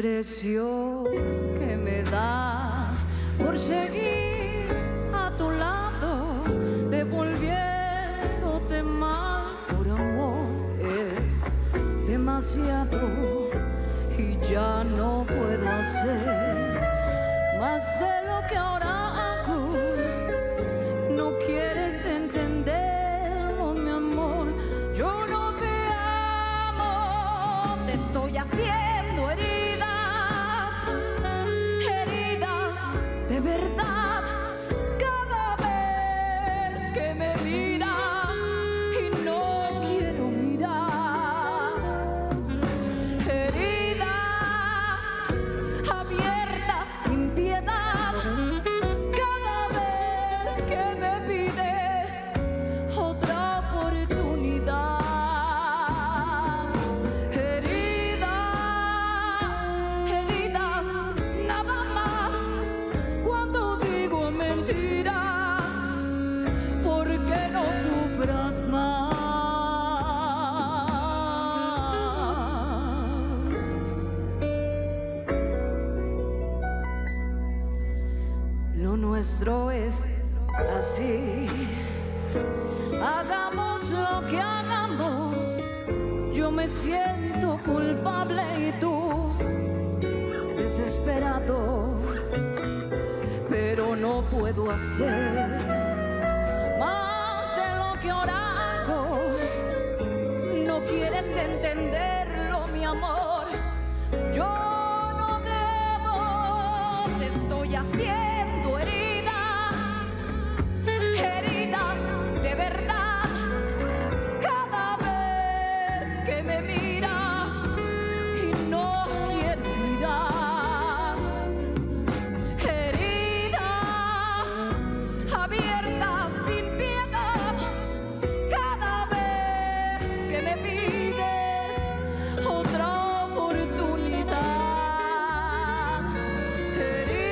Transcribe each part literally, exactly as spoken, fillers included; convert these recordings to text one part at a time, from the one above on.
precio que me das por seguir a tu lado, devolviéndote mal por amor, es demasiado y ya no puedo hacer más de lo que ahora hago. No quieres entenderlo, mi amor, yo no te amo, te estoy haciendo heridas, heridas de verdad. Cada vez que me miras y no quiero mirar, heridas abiertas sin piedad. Cada vez que me pides otra oportunidad. Nuestro es así, hagamos lo que hagamos, yo me siento culpable y tú desesperado, pero no puedo hacer más de lo que ahora hago. No quieres entenderlo, mi amor, yo no debo, te estoy haciendo de verdad. Cada vez que me miras y no quiero mirar, heridas abiertas sin piedad. Cada vez que me pides otra oportunidad, heridas, heridas.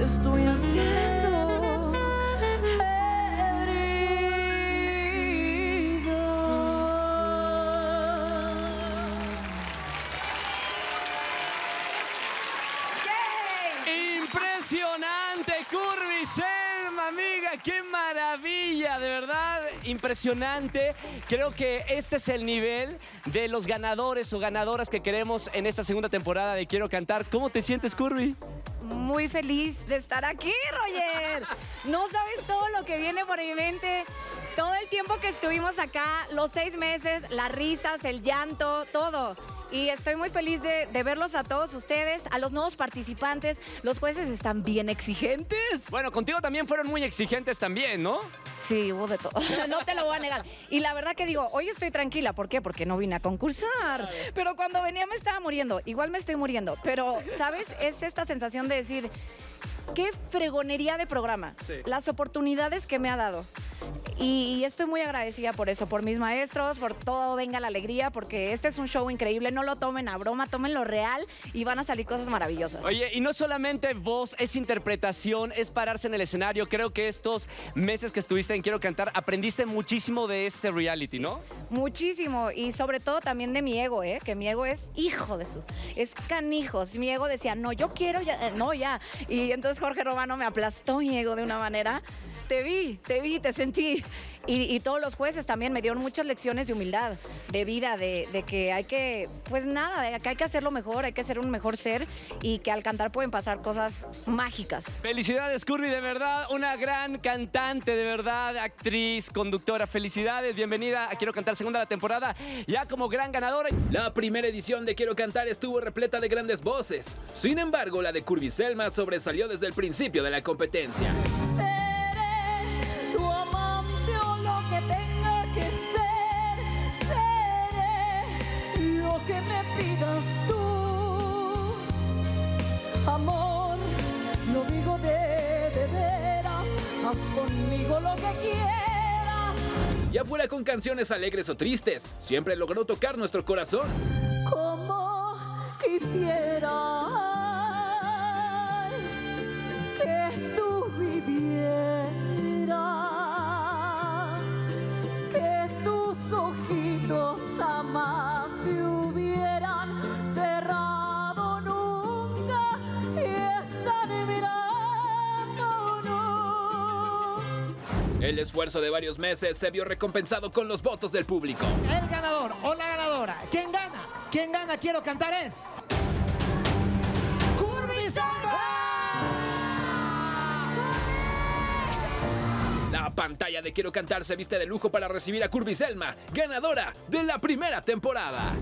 Estoy haciendo herida. Yeah. Impresionante, Curvy Zelma, amiga, qué maravilla, de verdad. Impresionante. Creo que este es el nivel de los ganadores o ganadoras que queremos en esta segunda temporada de Quiero Cantar. ¿Cómo te sientes, Curvy? Muy feliz de estar aquí, Roger. No sabes todo lo que viene por mi mente. Todo el tiempo que estuvimos acá, los seis meses, las risas, el llanto, todo. Y estoy muy feliz de, de verlos a todos ustedes, a los nuevos participantes. Los jueces están bien exigentes. Bueno, contigo también fueron muy exigentes también, ¿no? Sí, hubo de todo. No te lo voy a negar. Y la verdad que digo, hoy estoy tranquila. ¿Por qué? Porque no vine a concursar. Pero cuando venía me estaba muriendo. Igual me estoy muriendo. Pero, ¿sabes? Es esta sensación de decir, qué fregonería de programa. Sí. Las oportunidades que me ha dado. Y estoy muy agradecida por eso, por mis maestros, por todo Venga La Alegría, porque este es un show increíble, no lo tomen a broma, tomen lo real y van a salir cosas maravillosas. Oye, y no solamente voz, es interpretación, es pararse en el escenario. Creo que estos meses que estuviste en Quiero Cantar, aprendiste muchísimo de este reality, ¿no? Muchísimo, y sobre todo también de mi ego, ¿eh? Que mi ego es hijo de su... es canijos. Mi ego decía, no, yo quiero ya, no, ya. Y entonces Jorge Romano me aplastó mi ego de una manera. Te vi, te vi, te sentí. Y, y todos los jueces también me dieron muchas lecciones de humildad, de vida, de, de que hay que, pues nada, de que hay que hacerlo mejor, hay que ser un mejor ser y que al cantar pueden pasar cosas mágicas. Felicidades, Curvy, de verdad, una gran cantante, de verdad, actriz, conductora. Felicidades, bienvenida a Quiero Cantar, segunda la temporada, ya como gran ganadora. La primera edición de Quiero Cantar estuvo repleta de grandes voces. Sin embargo, la de Curvy Zelma sobresalió desde el principio de la competencia. Que me pidas tú, amor. haz conmigo lo que quieras. Ya fuera con canciones alegres o tristes, siempre logró tocar nuestro corazón. Como quisiera que tú vivieras, que tus ojitos jamás se hubieran cerrado nunca y están mirándonos. El esfuerzo de varios meses se vio recompensado con los votos del público. El ganador o la ganadora, ¿quién gana? ¿Quién gana? Quiero Cantar es... ¡Curvy Zelma! La pantalla de Quiero Cantar se viste de lujo para recibir a Curvy Zelma, ganadora de la primera temporada.